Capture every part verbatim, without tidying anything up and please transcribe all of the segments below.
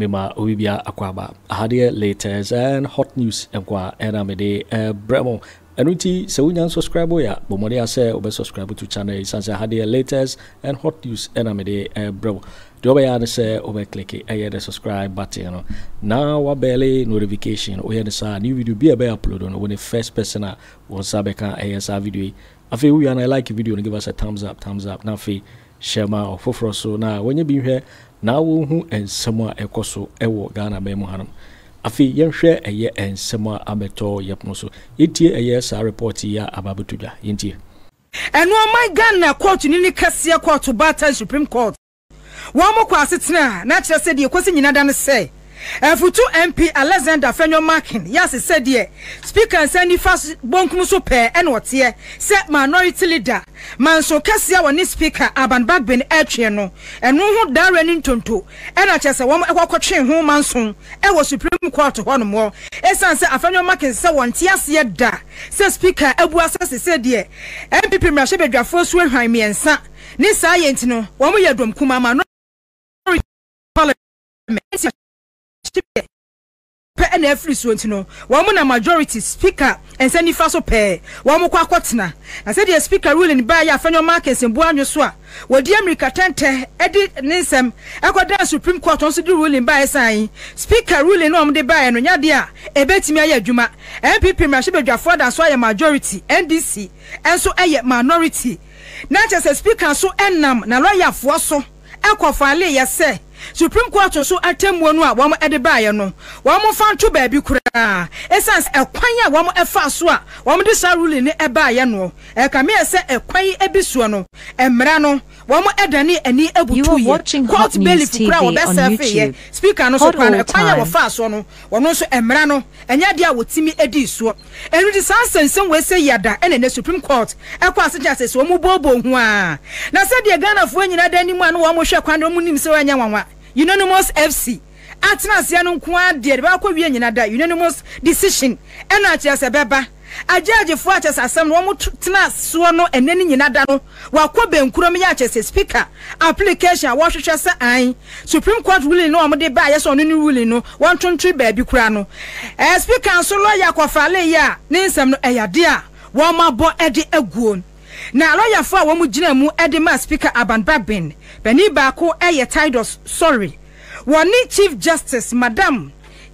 Mima Ubibia Aquaba. Hadia latest and hot news Enqua and Amede Bremo. Anuti Sewinyan subscribe ya Bomodia say over subscribe to channel is as hadia latest and hot news and Amede Bremo. Dobe say over click the subscribe button. Now wa belly notification we had a new video be a bear upload on when the first person was Sabeka A S R video. Afi we and I like video and give us a thumbs up, thumbs up. Now fee Shema or Fofro so now when you be here. Now who and someone a coso ewo Ghana be Mohanum. Afi yen share a year and someone abeto yapnoso. Iti a yes I report ya ababutuja inti. And one my Ghana court in any cassia court to battle Supreme Court. One more quasit na natural said your question in Adana say. And for two M P Alexander Afenyo-Markin, yes, it said ye. Speaker and send you fast bonk muso pair and what ye set minority leader. Man so Cassia one speaker Alban Bagbin Elchiano and no one darren into and I just a woman walk chain home manson. I was Supreme Court one more. As answer Afenyo-Markin said one tears yet da. Says Speaker Edwards said ye. M P P Mashabe your first will high me and sa. This I ain't no one we are drum kumama. And every student, no one a majority speaker and send you fast or pay one more quotna. I said, the speaker ruling by your final markets in Buanuswa. Well, the America tente edit Nisem. I got down Supreme Court also do ruling by a sign. Speaker ruling on the buy and on Yadia, a bet me a juma. M P P Mashibe Jaford and so a majority, N D C, and so a minority. Not as a speaker, so enam, na lawyer for so. Aquafale, yes, sir. Supreme Court so atem wonu a wamo edebaye no wamo fan to baabi kura essence ekwan a wamo efa so a wamo de sa ruling ne ebaye no e ka me se ekwan ebiso no emra no wamo edani ani ebutuye court bail kura wo be self ye speaker no so kwa ekwan a wo fa so no wono so emra no enya de a wotimi edi so enu de san sensen we se yada ene ne Supreme Court ekwa se jase so mo bobo hu a na se de Ghana fo nyina dani mu an wo mo hwe kwan do mu nim se anya wanwa unanimous F C atna sia no kwa de ba kwa wie nyina da unanimous decision ena atia se beba ajaje fo atia sasam no mo tna so no enani nyina da no wa kwa benkuro me ya chese speaker application wa hwehwe se an Supreme Court ruling no mo de ba yeso no ni ruling no won tontri ba bi kura no eh speaker so lawyer kwafale ya ne nsam no eyade a wo mabo edi eguo na lawyer fo wo mu gina mu edema speaker Alban Bagbin Beni Bako Eye Tidus sorry. Wani Chief Justice Madam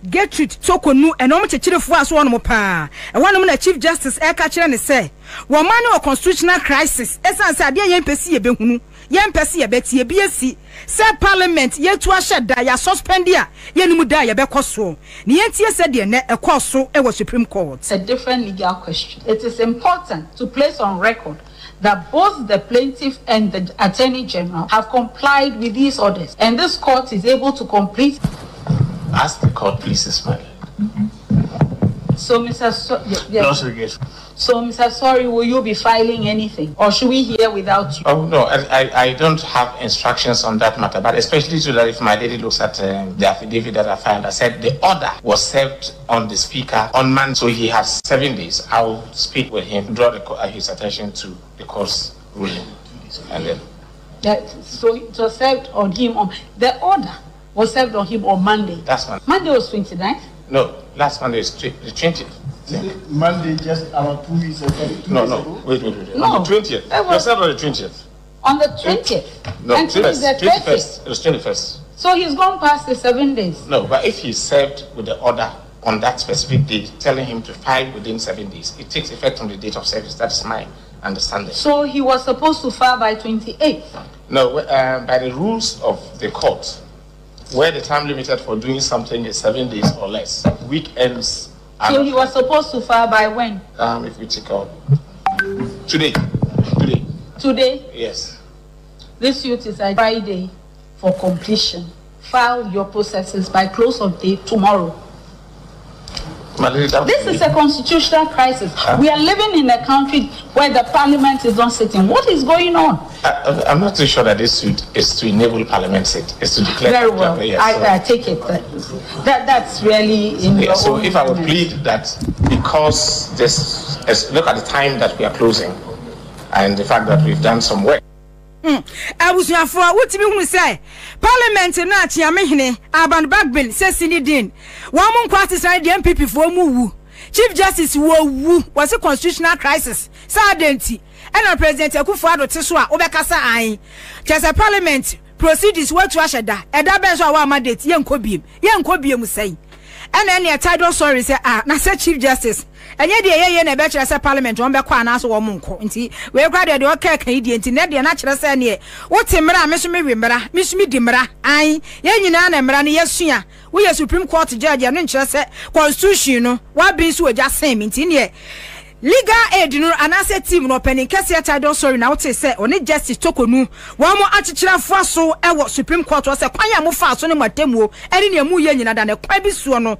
Gertrude Tokonu and Omo Chechire fo aso no pa. E wanu na Chief Justice e ka kire ne se, "Wo man no constitutional crisis. Esan se ade ye mpesi ye behunu. Ye mpesi ye betie bi esi. Se parliament ye tu ahye da ya suspend ya. Ye nimu da ye bekoso. Ne ye tie se de ne ekoso e wo Supreme Court." It's a different legal question. It is important to place on record that both the plaintiff and the Attorney General have complied with these orders, and this court is able to complete. Ask the court, please, Ismail. Mm-hmm. So, Mister So yes. No, sir, yes. So, Mister Sorry, will you be filing anything, or should we hear without you? Oh no, I I, I don't have instructions on that matter. But especially so that if my lady looks at uh, the affidavit that I filed, I said the order was served on the speaker on Monday, so he has seven days. I will speak with him, draw the, uh, his attention to the court's ruling, and then. That, so it was served on him on the order was served on him on Monday. That's Monday. Monday was twenty-ninth. No, last Monday is the twentieth. Monday, just about two weeks ago. No, no, ago. Wait, wait, wait. No. On the twentieth. Was served on the twentieth. On the twentieth. No, and twentieth. The thirtieth. It was twenty-first. So he's gone past the seven days. No, but if he served with the order on that specific date, telling him to file within seven days, it takes effect on the date of service. That's my understanding. So he was supposed to file by twenty-eighth. No, uh, by the rules of the court, where the time limited for doing something is seven days or less, weekends. So he was supposed to file by when? Um, if we check out. Today. Today. Today? Yes. This suit is a Friday for completion. File your processes by close of day tomorrow. This is a constitutional crisis. Uh, we are living in a country where the parliament is not sitting. What is going on? I, I'm not too sure that this suit is to enable parliament sit. It's to declare. Very well. Yes, I, so. I take it. That, that that's really in yeah, your So own if government. I would plead that because this, look at the time that we are closing and the fact that we've done some work. I was not for what you say. Parliament and Nachi Amehine, Alban Bagbin, Cecily Dean. One month quarters I the N P P for Moo. Chief Justice Woo was a constitutional crisis. Sardenti. And our President Akufo-Addo Tesua, Obekasa Ayin. Just a parliament proceedings were to Ashada. And that bench our mandate, Yen Kobim, Yen Kobim say. And then your title sorry say, ah, na say Chief Justice. And yet, yeah, yeah, better as a parliament on Bequanas or Monco, and see, we're graduated or Cacadian, Ned, and natural senior. What's a mera, Miss Mirimera, Miss Midimera, I, Yanina, and Merani, yes, we are Supreme Court judge and interest, constitutional, what being so just same, in here. Liga edinu anase team no penin kesi atado sorry na wote se oni justice tokonu wa mo achichira fuaso ewo Supreme Court wose kwan ya mo faaso ne matamuo ene ne mu ye nyina da ne kwa bi suo no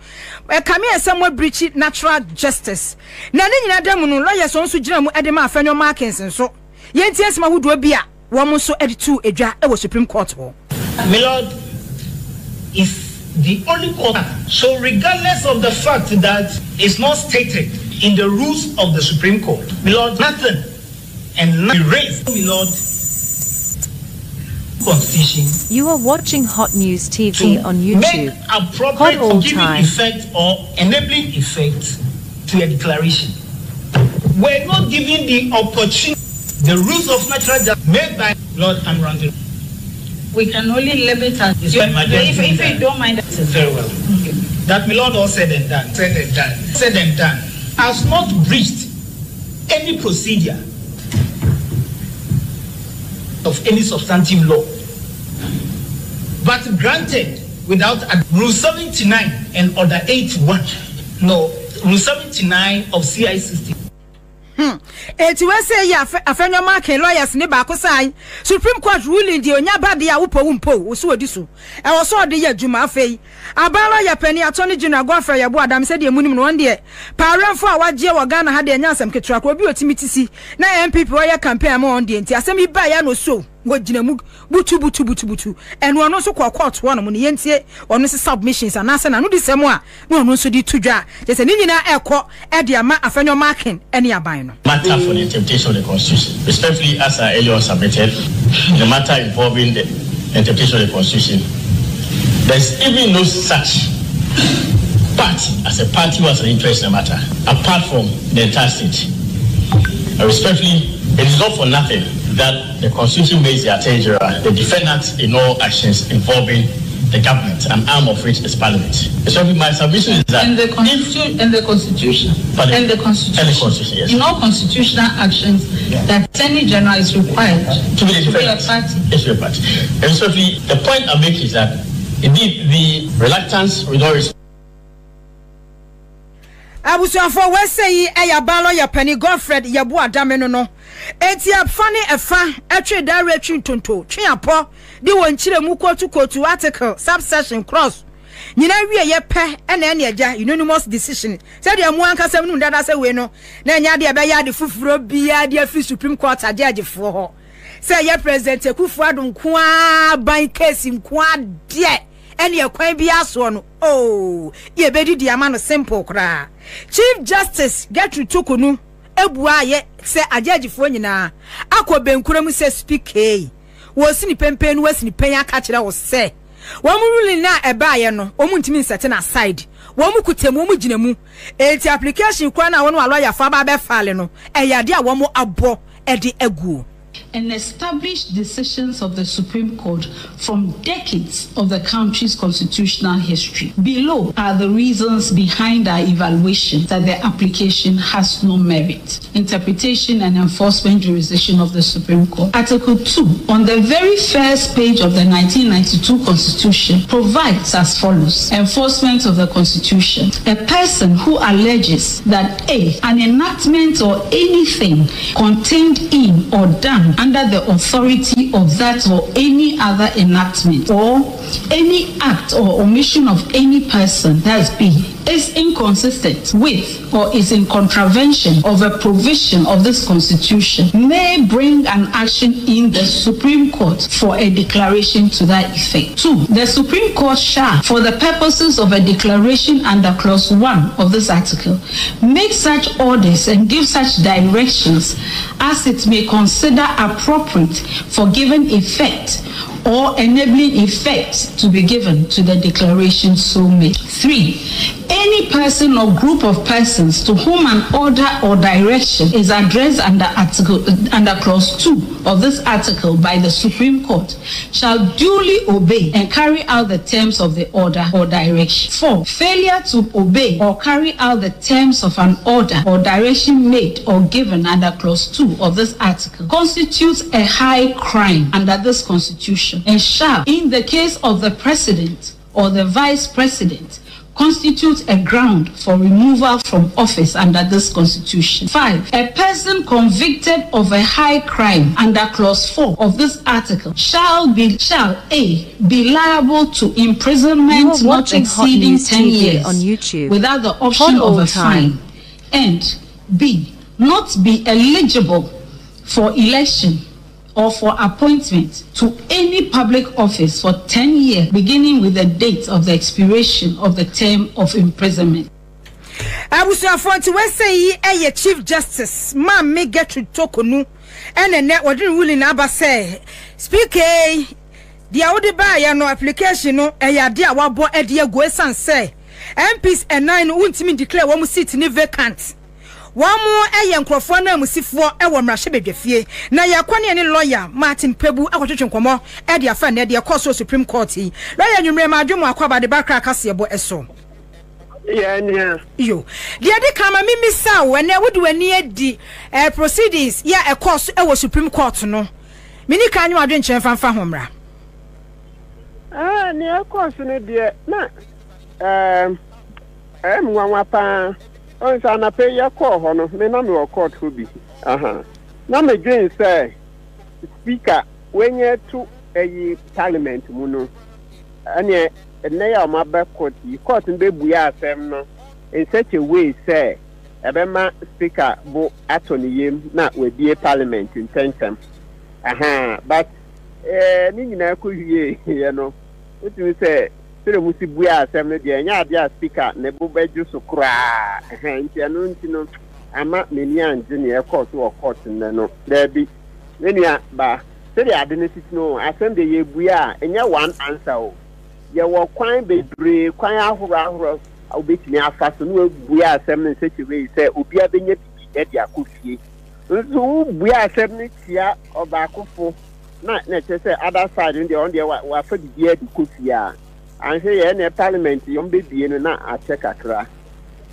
e kame ensemwa breach natural justice na ne nyina da mu no lawyer so nso jira mu edema Afenyo-Markin nso ye ntias ma hudo bia wo mo so editu edwa ewo Supreme Court ho. My lord is the only court, so regardless of the fact that it's not stated in the rules of the Supreme Court, my lord, nothing and nothing raised, my lord, constitution. You are watching Hot News T V on YouTube. Make appropriate for giving time. Effect or enabling effect to a declaration. We're not giving the opportunity. The rules of natural justice made by Lord Amrandil. We can only limit us. If, if you don't mind, very well. Okay. That my lord, all said and done. Said and done. Said and done. Has not breached any procedure of any substantive law, but granted without Rule seventy-nine and Order eighty-one, no, Rule seventy-nine of C I sixty. Hmm. Eti we say ya Afenyo-Markin lawyers ne ba kosan Supreme Court ruling di onya ba de ya upo umpo osu odisu. E wo so de ya juma afei. Aban lawyer pani Attorney General Godfrey Yabo Adam said e munim no won de. Parenfo a wagie wo Ghana ha de nyansam ketura ko bi otimitisi na N P P oya campaign ma on de nti asem iba ya no so ngo jina mu butu butu butu butu. Enu ono so ko court wo no mo ne yentie ono se submissions anase na no de sem a no ono so di tudwa. Jese ni nyina ekọ e de ama Afenyo-Markin ene aban. Matter for the interpretation of the Constitution. Respectfully, as I earlier submitted, the matter involving the interpretation of the Constitution, there's even no such party as a party who has an interest in the matter, apart from the entire state. And respectfully, it is not for nothing that the Constitution makes the Attorney General the defendant in all actions involving the government, an arm of which is Parliament. So my submission is that in the, constitu in the Constitution, in the Constitution, in the Constitution, yes. In all constitutional actions, yeah. The Attorney General is required to be, to be a party. Yes, to be a party. And so the, the point I make is that indeed the reluctance with all respect. I was for we say ayabalo ya penny Godfrey Yabo Adam no no. Eti a funny a fan actually direction tonto. Chiapo di won chire mu kotu kotu article subsection cross. Nyina wi ye pe ena ene agya unanimous decision. Said ya mu anka sam nu dada say we no. Na enya de be ya de fufuro bia de afi Supreme Court judge fo ho. Say ya President Akufo-Addo nko a ban case nko a de. Eni ekwan bi aso no oh ye bedi di ama no simple kra Chief Justice get retokunu ebua ye se ajajifo nyina akwobenkura mu se speak eh wo sini pempen wo sini pen aka kire wo se wo mu ruling na eba ye no wo mu ntimi nsetin aside wo mu kutemu wo mu gina mu enti application kwa na wo no lawyer fa ba be file no eyade a wo mu abo e de aguo. And established decisions of the Supreme Court from decades of the country's constitutional history. Below are the reasons behind our evaluation that the application has no merit. Interpretation and enforcement jurisdiction of the Supreme Court. Article two, on the very first page of the nineteen ninety-two Constitution, provides as follows. Enforcement of the Constitution. A person who alleges that A, an enactment or anything contained in or done under the authority of that or any other enactment, or any act or omission of any person, that's B, is inconsistent with or is in contravention of a provision of this Constitution may bring an action in the Supreme Court for a declaration to that effect. Two, the Supreme Court shall, for the purposes of a declaration under Clause one of this article, make such orders and give such directions as it may consider appropriate for giving effect or enabling effect to be given to the declaration so made. Three, any person or group of persons to whom an order or direction is addressed under article under clause two of this article by the Supreme Court shall duly obey and carry out the terms of the order or direction. Four, failure to obey or carry out the terms of an order or direction made or given under clause two of this article constitutes a high crime under this Constitution and shall, in the case of the President or the Vice President, constitutes a ground for removal from office under this Constitution. Five, a person convicted of a high crime under clause four of this article shall be shall A, be liable to imprisonment not exceeding ten years on YouTube without the option of a fine, and B, not be eligible for election or for appointment to any public office for ten years, beginning with the date of the expiration of the term of imprisonment. Abusuafo ti we say eye Chief Justice ma me get to tokonu ene ne odin ruling aba say speak eh dia wo de ba ya no application no e ya de awabo e de go san say M Ps nine untimi declare wo mu seat ni vacant. Wamu eye nkrofo na musifo e wo mrahye bedwafie na yakwane ne lawyer Martin Pebu akwotwetwe nkomo e de afa na de court Supreme Court yi lawyer nyumre ma adwomu akwaba de bakra akase ebo eso yeah yeah yo de de kama mimi sa wona wodi wani edi eh proceedings ya e court e wo Supreme Court no mini ka anyu adwen chen fanfa homra ah ne e court ne de na em em nwanwa pa on sa na pay your call hono me na me o court hobi aha na me green say speaker when you to a parliament mu no anye na ya ma be court you court be buya asem no in such a way say e be ma speaker bo attorney yem na we be parliament in tension aha but eh ni nyina ko hwie you know what we say sere musi buya asem no de nya ade speaker ne bo beju so kra ehenti anu ntino ama meni anje ne court wo court ne no there be nenia ba sere ade ne titino asem de ye buya enya one answer o ye wo kwan bebre kwan ahoro ahoro obetini afa so no buya asem ne se tiwe se obi abenye bibi e de akofie nso buya asem ne tia oba akofo na na che se other side nde on de wa fa bibi e de kofia and here in the parliament yom baby no na achekakra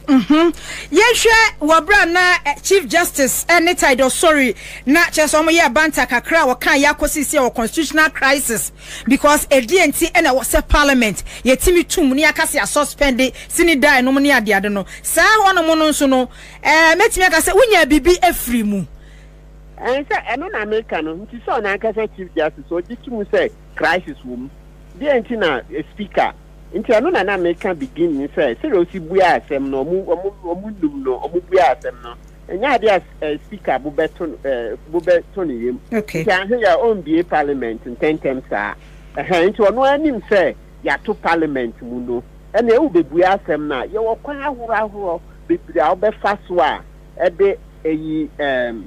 mhm yehwe wo bra na Chief Justice any title sorry na chesom ye banta kakra wo kan yakosi se constitutional crisis because adnt and na was parliament yetimi tum ne akase ya suspend sini die no ne ade ade no sa hono mo no nso no eh metimi akase unya bibi afri mu and say eno na america no nti so na akase Chief Justice o dikimu say crisis wo Dientina speaker nti anu na na America begin ni say say o si buya asem no mu mu ndum no mu buya asem no enya dia speaker bu beton bu beton yem okay can hear on be parliament in ten terms ah eh nti onu anim say ya to parliament mu no ene u be buya asem na ye wo kwan ahoro ahoro be bia o be faso a e be eyi em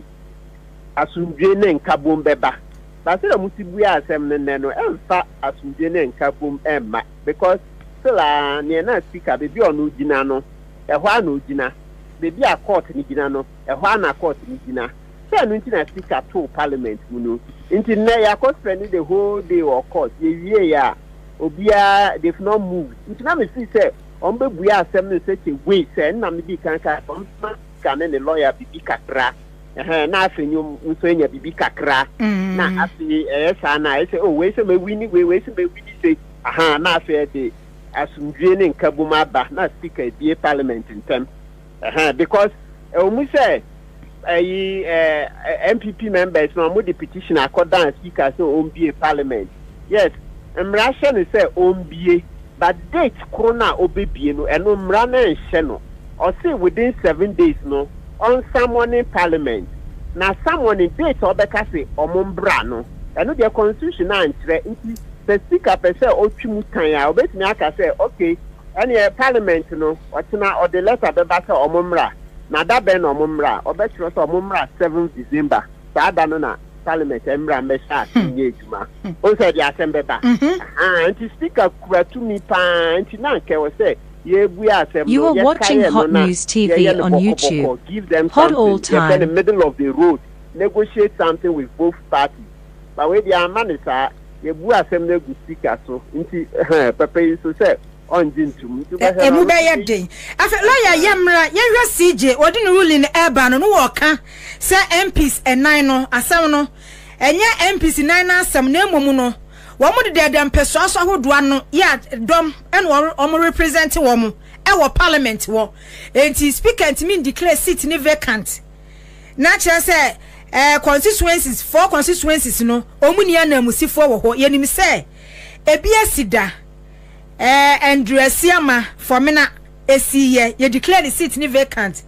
asundwe ne nkabom be ba but still musi buya asem ne no e fa asumdie ne nka bom e ma because still a ne na speaker be bi onu gina no e ho ana ogina be bi a court ni gina no e ho ana court ni gina say no nti na speaker to parliament mu no nti na ya court spend the whole day or court ye wie ya obia they've not moved nti na me see say on be buya asem ne say che wait say na me bi kan ka on kan ne lawyer bi bi kakra na afenyo nso enya bibi kakra na afi esa na ese o we se me wini we we se me wini se aha na afi e de asundwe ne nka buma ba na speaker bi parliament ntem aha because o mu se eh M P P members na mo the petition akodan speaker so on bi parliament yes Mrashen is a ombie, but date corona obibieno and umrana and sheno. Or say within seven days no on someone in parliament. Now someone in date or becase or mumbrano. And their constitution and the speaker per se or chimutanya obey me say okay, any parliament no or tina or the letter the battle or mumra. Now that ben or mumra or better or mumra seventh December. Sadanona. Parliament Embra Mesa Juma. Also the assembly. And to speak up to me pan was say, you are watching Hot News T V on YouTube. Give them hot all time in the middle of the road. Negotiate something with both parties. But when they are managed, you will assemble good speakers so into prepare so say on din to me. Emuda yadin. After lawyer Yamra, Yamra C J, or didn't rule in Ebano, no worker, Sir M Ps and Nino, Asano, and yeah, M Ps in Nina, some name Momuno. One would dare them persuade who do yeah, dumb and one or representing woman, our parliament war. And he speak and mean declare seat in vacant. Natural say, eh, constituencies, four constituencies, no, Omuniana Musi for what Yenim say. A B S I D A. Eh, Andrea Siama for mena A C E you declare the seat ni vacant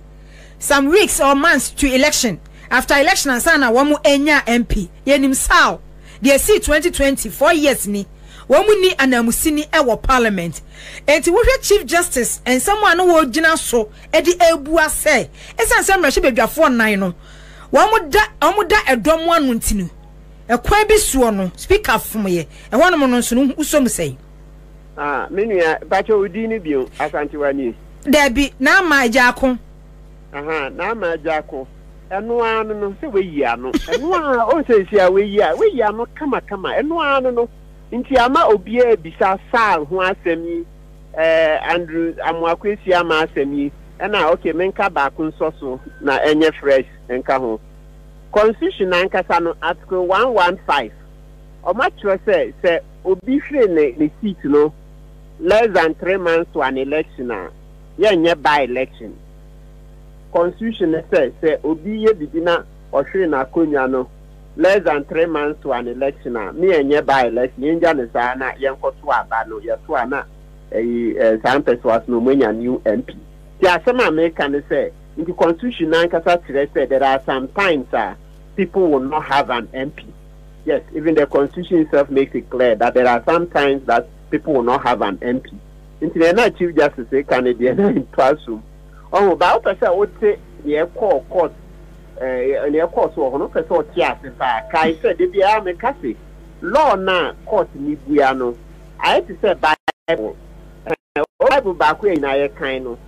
some weeks or months to election. After election and sana wamu enya M P yenim sao the seat twenty twenty four years ni wamu ni anamusini ewa parliament and to Chief Justice and someone who will jina so edi ebua say it's an same relationship with your four nine no wamu da wamu da edom one nuntinu e kwebi suono speak up for me and one mononsunu usomu say. Ah, many are but you didn't be as Antiwani. There be now my jackal. Aha, now my jackal. And one no say we yano. And one also say we ya, we yano, come a come. And one no. Intiama obie bisa sal, who asked me, eh, Andrew Amwaquisiama asked me. And now, okay, menka bakun soso, na enye fresh, and kaho. Constitution and Casano article one one five. Or much was say, say, obifre ne seat no. Less than three months to an election, yeah, yeah, by election. Constitution says, say, Obi, Bidina, or Shrina Kunyano, less than three months to an election, me and yeah, by election, Indian is Anna, Yankosua, Bano, Yasuana, a Sampes was no new M P. There are some Americans say, in the Constitution, there are some times people will not have an M P. Yes, even the Constitution itself makes it clear that there are some times that people will not have an M P. Internet Chief Justice say Canadian in classroom. Oh, but I would say the court court and the court or no person yes if I said they are me cafe. Law na court ni buano. I had to say Bible. Bible back in a kind of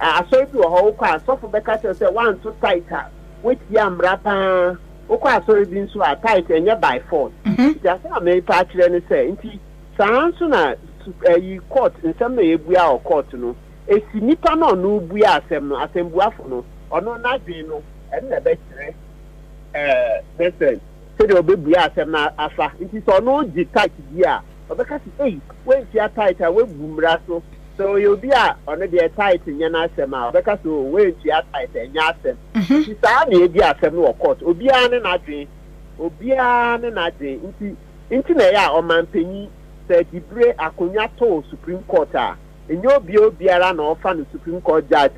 I saw it to a whole class of the say one so tighter with yam rapper. Okay, so it didn't so tight and you're by force. Just a may patch and say Sansuna, you caught in some way we are caught, no. A sinipano, no, we are some assemblafono, or no, not Dino, and the best. Eh, listen, said your baby, I said, Afa, it is all no detached gear, or because hey, when you are tight, I will boom rasso, so you'll be on a tight in Yanasema, because when you are tight and Yasem, she's only a dear seven or caught, Obian and Adri, Obian and Adri, Intinea or Mampini. Debre Akunyato Supreme Court, and your Bio Biara no fan Supreme Court judge.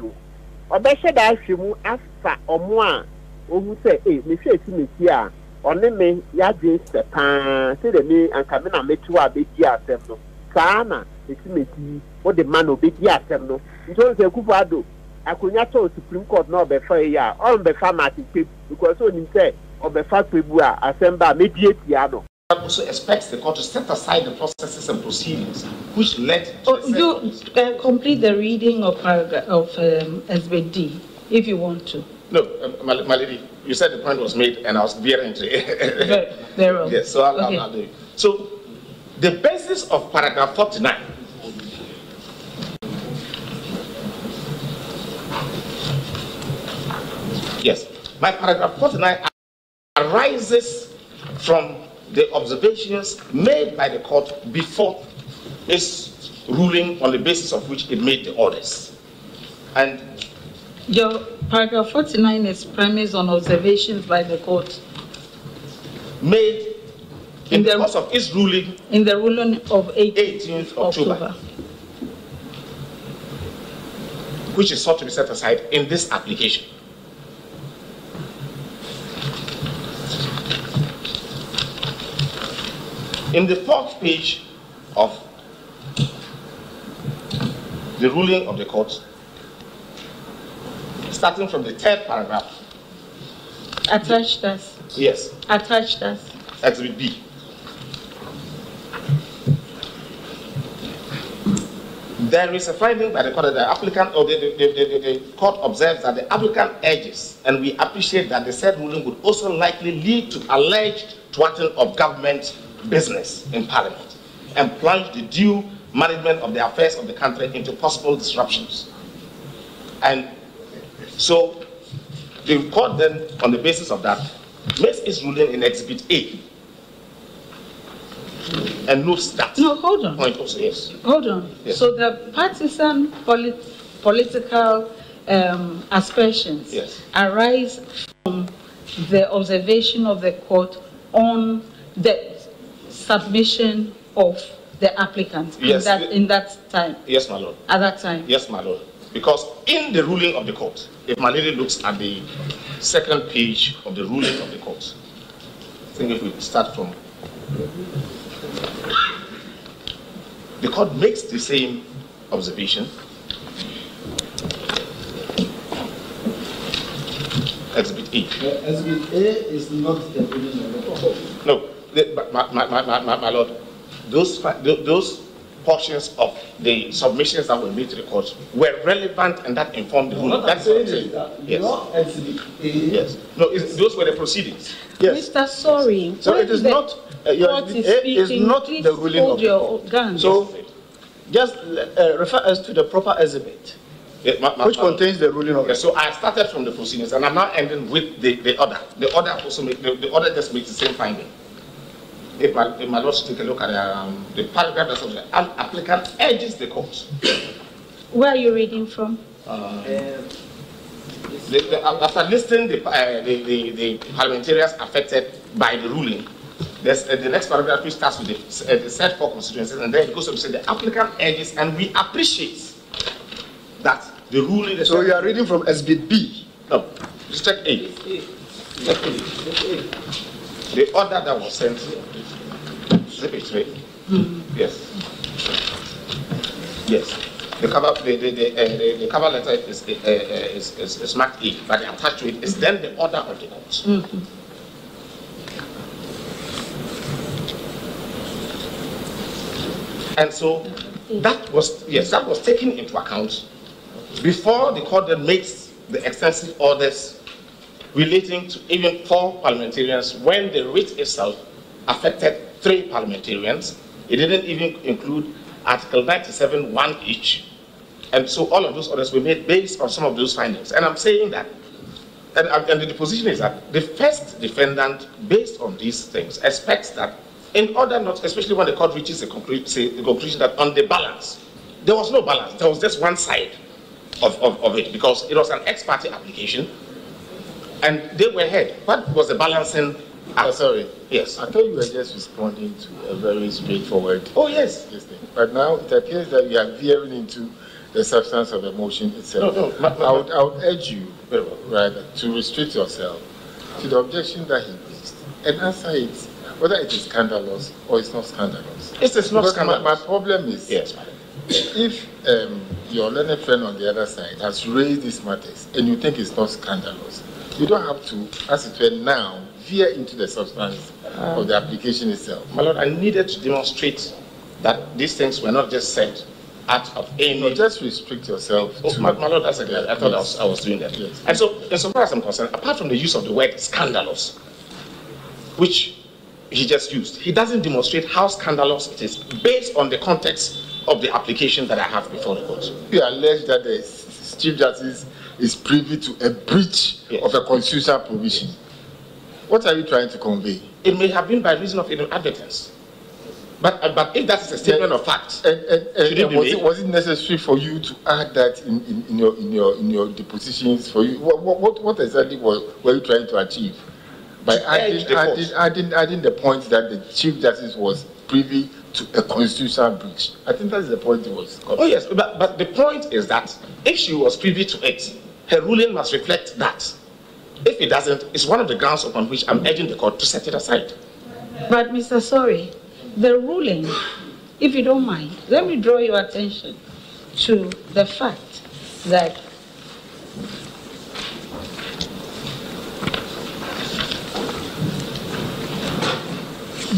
Or better that she will ask or more, who say, eh, Monsieur Timithia, or name Yadin Sepan, say the me and Kamina Metua Betia Semno, Sana, the Timithia, or the man of Betia Semno. It was a Cubado. Akunyato Supreme Court no before ya, on the pharmacy people, because only say, or the fact people are assembled mediatiano. Also expects the court to set aside the processes and proceedings which led to oh, you uh, complete the reading of paragraph of um, S B D if you want to. No, uh, my, my lady, you said the point was made, and I was veering to it. Yes, so I'll, okay. I'll, I'll do it. So the basis of paragraph forty-nine yes, my paragraph forty-nine arises from the observations made by the court before its ruling on the basis of which it made the orders. And your paragraph forty-nine is premised on observations by the court made in the course of its ruling in the ruling of eighteenth October, which is sought to be set aside in this application. In the fourth page of the ruling of the court, starting from the third paragraph. Attached us. Yes. Attached us. Exhibit B. There is a finding by the court that the applicant, or the, the, the, the, the court observes that the applicant urges, and we appreciate that the said ruling would also likely lead to alleged thwarting of government business in Parliament and plunge the due management of the affairs of the country into possible disruptions. And so the court then, on the basis of that, makes its ruling in Exhibit A. And notes that. No, hold on. Point also, yes. Hold on. Yes. So the partisan polit political um, aspersions yes. arise from the observation of the court on the submission of the applicant yes. in, that, in that time. Yes, my lord. At that time. Yes, my lord. Because in the ruling of the court, if my lady looks at the second page of the ruling of the court, I think if we start from. The court makes the same observation. Exhibit A. Uh, exhibit A is not the ruling of the court. No, the, my, my, my, my, my lord, those, those portions of the submissions that were made to the court were relevant, and that informed the ruling. No, that's what I'm saying. That yes. Not exhibit A. Yes. No, it's, those were the proceedings. Yes. Mister Sorry. So it is not. Uh, your, is, is not Please the ruling of the court. So, just uh, refer us to the proper exhibit, yeah, ma ma which ma contains the ruling of the court. So I started from the proceedings, and I'm now ending with the, the order. The order also make, the, the order just makes the same finding. If my, if my lord should take a look at um, the paragraph that's on the applicant urges the court. Where are you reading from? Uh, um, the, the, after listing the, uh, the, the, the parliamentarians affected by the ruling. There's, uh, the next paragraph which starts with the, uh, the set for constituencies, and then it goes on to say the applicant urges, and we appreciate that the ruling. The so you are reading from Exhibit B. No, just check A. Check A. The order that was sent. Exhibit right? Mm-hmm. Yes. Yes. The cover, the the, the, uh, the, the cover letter is, uh, uh, is, is, is marked A, but attached to it is then the order of the court. Mm-hmm. And so that was, yes, that was taken into account before the court then makes the extensive orders relating to even four parliamentarians when the writ itself affected three parliamentarians. It didn't even include Article ninety-seven one each. And so all of those orders were made based on some of those findings. And I'm saying that, and, and the position is that the first defendant, based on these things, expects that in order not, especially when the court reaches the conclusion that on the balance, there was no balance, there was just one side of, of, of it, because it was an ex parte application, and they were heard. What was the balancing? Oh, sorry. Yes. I thought you were just responding to a very straightforward. Oh, yes. Thing. But now it appears that we are veering into the substance of the motion itself. No, no, no, no, I, would, I would urge you, rather, to restrict yourself to the objection that he raised and answer it. Whether it is scandalous or it's not scandalous. It is not scandalous. My, my problem is, yes, if um, your learned friend on the other side has raised these matters and you think it's not scandalous, you don't have to, as it were now, veer into the substance um, of the application itself. My lord, I needed to demonstrate that these things were not just said out of any... No, just restrict yourself oh, to... My, my lord, that's a good. I thought yes. I, was, I was doing that. Yes. And so, insofar as I'm concerned, apart from the use of the word scandalous, which... he just used. He doesn't demonstrate how scandalous it is based on the context of the application that I have before the court. You allege that the Chief Justice is privy to a breach yes. of a constitutional provision. Yes. What are you trying to convey? It may have been by reason of inadvertence. But, uh, but if that is a statement yes. of fact, and, and, and, and was, it, was it necessary for you to add that in, in, in, your, in, your, in your depositions for you? What, what, what exactly were, were you trying to achieve? by adding, adding, adding, adding the point that the Chief Justice was privy to a constitutional breach. I think that's the point it was. Oh yes, but, but the point is that if she was privy to it, her ruling must reflect that. If it doesn't, it's one of the grounds upon which I'm urging the court to set it aside. But Mister Sori, the ruling, if you don't mind, let me draw your attention to the fact that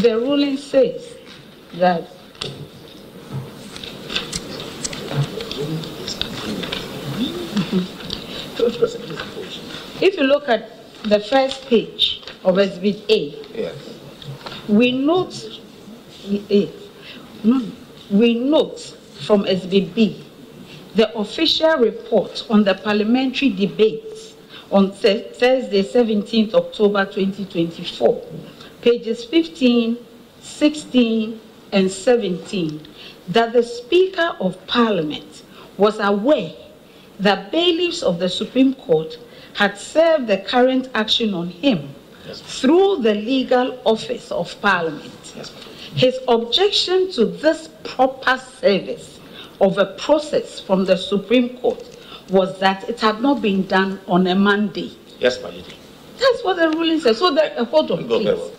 the ruling says that if you look at the first page of Exhibit A, yes. we note it, we note from Exhibit B the official report on the parliamentary debates on Thursday, seventeenth October twenty twenty-four, pages fifteen, sixteen, and seventeen, that the Speaker of Parliament was aware that bailiffs of the Supreme Court had served the current action on him yes. through the legal office of Parliament. Yes. His objection to this proper service of a process from the Supreme Court was that it had not been done on a Monday. Yes, my lady. That's what the ruling says. So the, uh, hold on, please.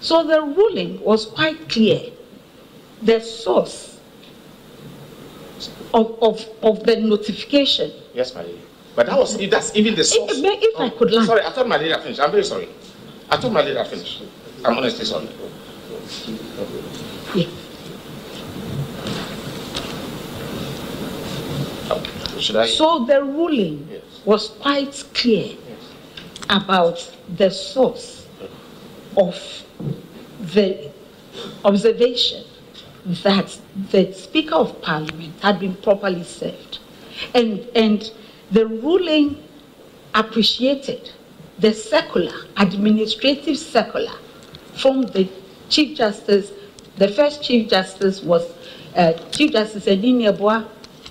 So the ruling was quite clear. The source of, of, of the notification. Yes, my lady. But that was, if that's even the source. If, if oh, I could learn. Sorry, I thought my lady had finished. I'm very sorry. I thought my lady had finished. I'm honestly sorry. Yeah. Oh, should I? So the ruling yes. was quite clear yes. about the source of the observation that the Speaker of Parliament had been properly served. And, and the ruling appreciated the circular, administrative circular, from the Chief Justice. The first Chief Justice was uh, Chief Justice Edina Boa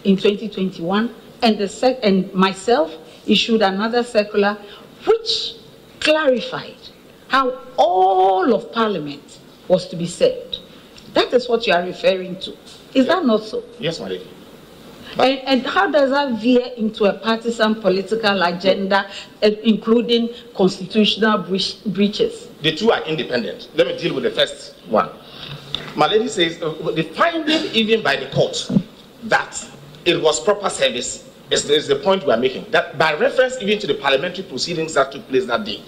in twenty twenty-one, and, the sec and myself issued another circular which clarified how all of Parliament was to be served. That is what you are referring to. Is yeah. that not so? Yes, my lady. And, and how does that veer into a partisan political agenda, uh, including constitutional breach, breaches? The two are independent. Let me deal with the first one. My lady says uh, the finding even by the court that it was proper service is, is the point we are making. That by reference even to the parliamentary proceedings that took place that day,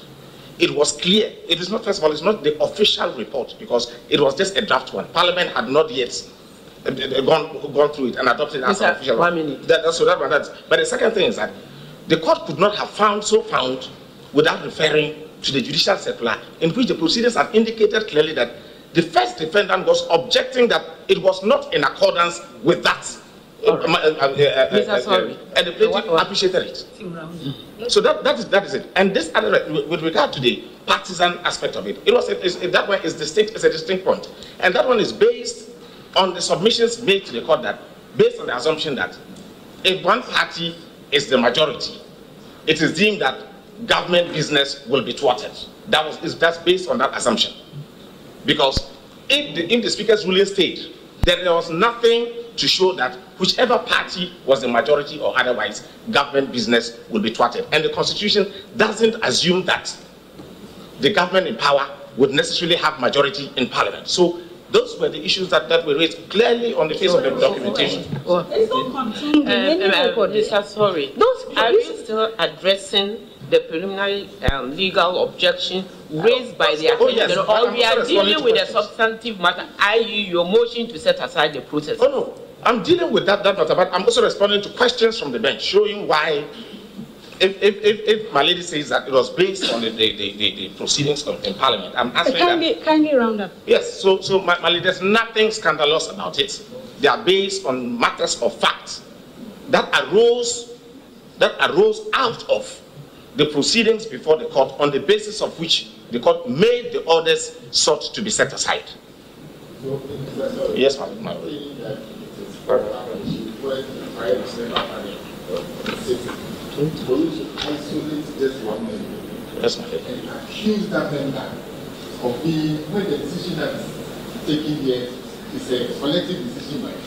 it was clear. It is not, first of all, it's not the official report because it was just a draft one. Parliament had not yet Gone, gone through it and adopted as an official. One minute. That, so that, that. But the second thing is that the court could not have found so found without referring to the judicial circular in which the proceedings have indicated clearly that the first defendant was objecting that it was not in accordance with that. Right. Uh, uh, uh, uh, uh, uh, and the plaintiff appreciated it. Mm. So that, that, is, that is it. And this other, with regard to the partisan aspect of it, it was a, that one is distinct, it's a distinct point. And that one is based on the submissions made to the court that, based on the assumption that if one party is the majority, it is deemed that government business will be thwarted. That was, is, that's based on that assumption. Because if the, if the speaker's ruling stayed, then there was nothing to show that whichever party was the majority or otherwise, government business will be thwarted. And the Constitution doesn't assume that the government in power would necessarily have majority in Parliament. So those were the issues that, that were raised clearly on the face of the documentation. Mister Sorry, are we still addressing the preliminary um, legal objection raised by the attorney general, or we are dealing with a substantive matter, that is your motion to set aside the process? Oh no, I'm dealing with that, that matter, but I'm also responding to questions from the bench, showing why, if, if, if, if my lady says that it was based on the, the, the, the proceedings of, in Parliament, I'm asking uh, kindly, that... Kindly round up. Yes, so, so my, my lady, there's nothing scandalous about it. They are based on matters of fact that arose, that arose out of the proceedings before the court, on the basis of which the court made the orders sought to be set aside. So, yes, ma'am. Ma Yes, sir. And accuse that vendor of being, when the decision that is taken here is a collective decision by you.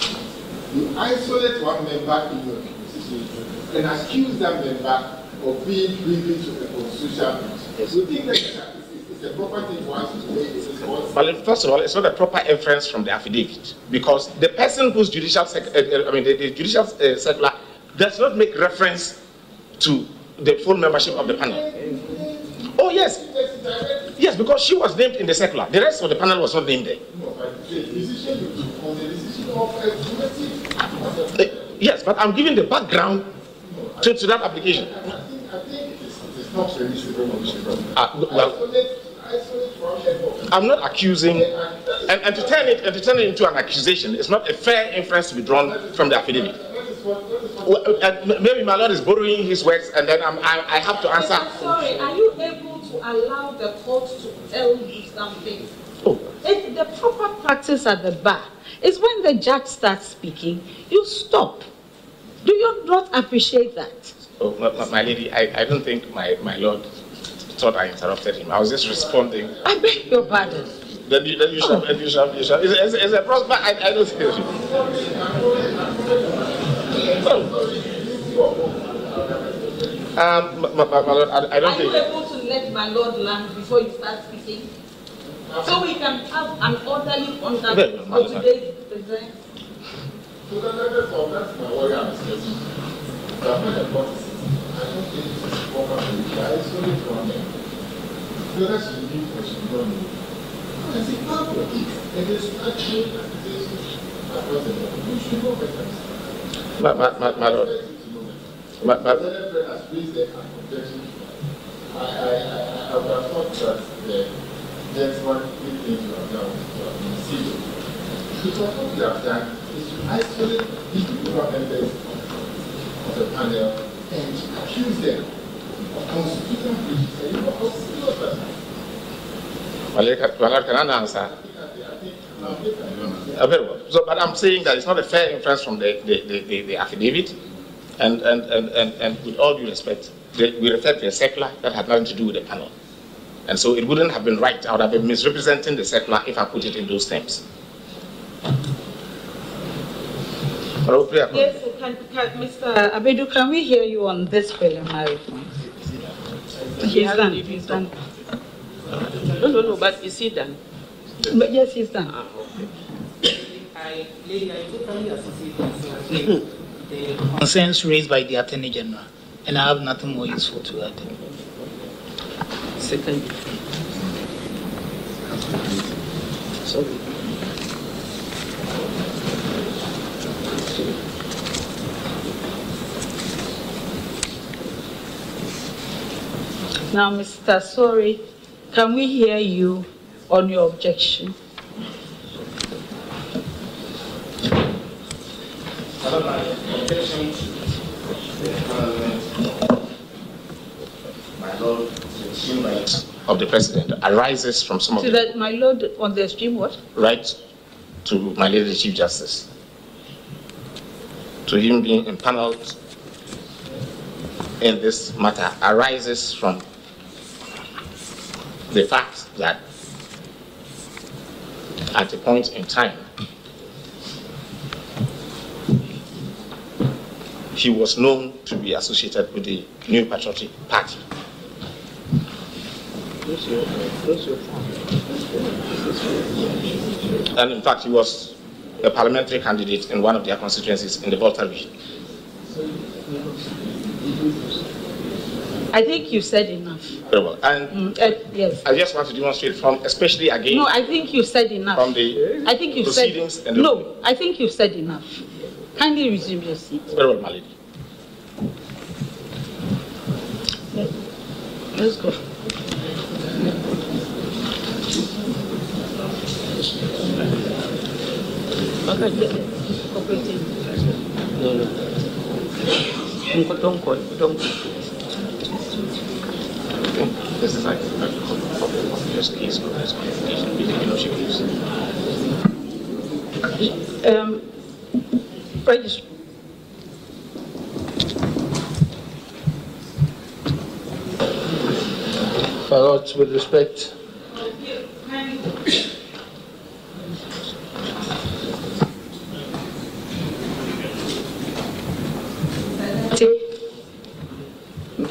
You isolate one member in your decision and accuse that member of being privy to the constitutional. Yes. You think that it's a proper thing for us to make this response? Well, first of all, it's not a proper inference from the affidavit, because the person whose judicial, sec uh, I mean, the, the judicial uh, circular does not make reference to the full membership of the panel. Oh, yes. Yes, because she was named in the circular. The rest of the panel was not named there. Uh, yes, but I'm giving the background to, to that application. Uh, well, I'm not accusing, and, and, to turn it, and to turn it into an accusation, it's not a fair inference to be drawn from the affidavit. Well, and maybe my lord is borrowing his words, and then I'm, I, I have to answer. I'm sorry, are you able to allow the court to tell you something? Oh. It, the proper practice at the bar is when the judge starts speaking, you stop. Do you not appreciate that? Oh, my, my lady, I, I don't think my, my lord thought I interrupted him. I was just responding. I beg your pardon. Then you, then you shall, then you shall, you shall. It's, it's a prosper, I, I don't hear you. Oh. Um, my, my, my lord, I, I don't think. Are you able to let my lord land before you start speaking, so we can have an orderly conduct for today's present? So that's my worry and discussion. I don't think it's proper to isolate from them. So that's the new question. As a part of it, it is actually an accusation across the board. We should go with them. My, my, my, my lord. My, my, my lord, can I answer? So, but I'm saying that it's not a fair inference from the, the, the, the, the affidavit, and, and, and, and, and with all due respect, we refer to a circular that had nothing to do with the panel. And so it wouldn't have been right. I would have been misrepresenting the circular if I put it in those terms. Yes, so can, can, Mister Abedu, can we hear you on this preliminary point? He's done. He's done. No, no, no, but is he done? But yes, he's done. Ah, okay. I, lady, I totally associate myself with the concerns raised by the Attorney General, and I have nothing more useful to add. Second. Sorry. Now, Mister Sorry, can we hear you on your objection? My objection to the government, my lord, the extreme right of the president arises from some to of that the, my lord on the extreme what? Right to my lady the Chief Justice. To him being impaneled in this matter arises from the fact that at a point in time, he was known to be associated with the New Patriotic Party. And in fact, he was a parliamentary candidate in one of their constituencies in the Volta region. I think you said enough. Very well. And mm, uh, yes. I just want to demonstrate from, especially again. No, I think you said enough. From the I think you proceedings said, and the no, I think you said enough. Kindly resume your seat. Very well, my lady. Let, let's go. No, no. Don't go. Don't go. This is like um, right. Farot with respect.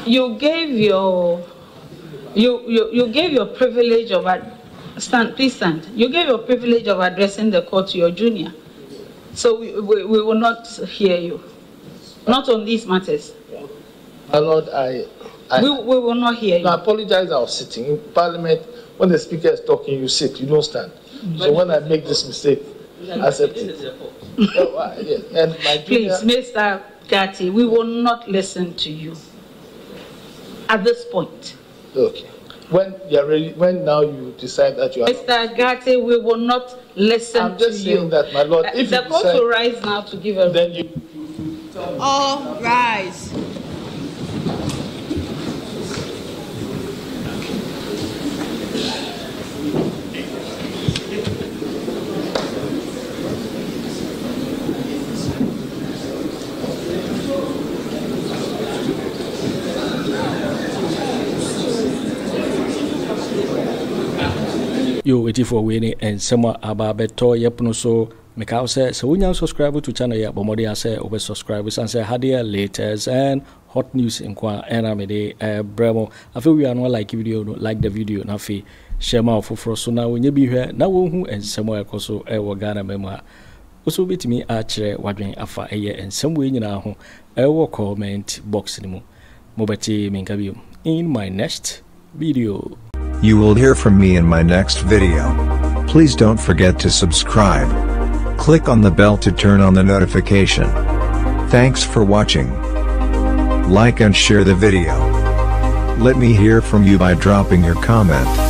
You gave your you you, you gave your privilege of ad, stand please stand. You gave your privilege of addressing the court to your junior, so we, we, we will not hear you, not on these matters. My Lord, I, I we, we will not hear you. No, I apologize. I was sitting in Parliament. When the speaker is talking, you sit. You don't stand. Mm-hmm. So when I make this mistake, accept it. Oh, uh, yes. And my junior, please, Mister Gatti, we will not listen to you at this point. Okay. When you are ready, when now you decide that you are. Mister Gatti, we will not listen I'm to you. I'm just saying that, my Lord. Uh, if the court will rise now to give a. Then you. All rise. You waiting for winning and someone about better yep no so make out say so when you subscribe to channel yeah but more they say over subscribers and say how their latest and hot news inquire and I'm a day uh bremo. I feel we are not like video like the video na fee share my for so now when you be here now who and somewhere also a wagana memo also bit me actually watching after a year and some way you know I will comment box anymore mobati minkabi in my next video. You will hear from me in my next video. Please don't forget to subscribe. Click on the bell to turn on the notification. Thanks for watching. Like and share the video. Let me hear from you by dropping your comment.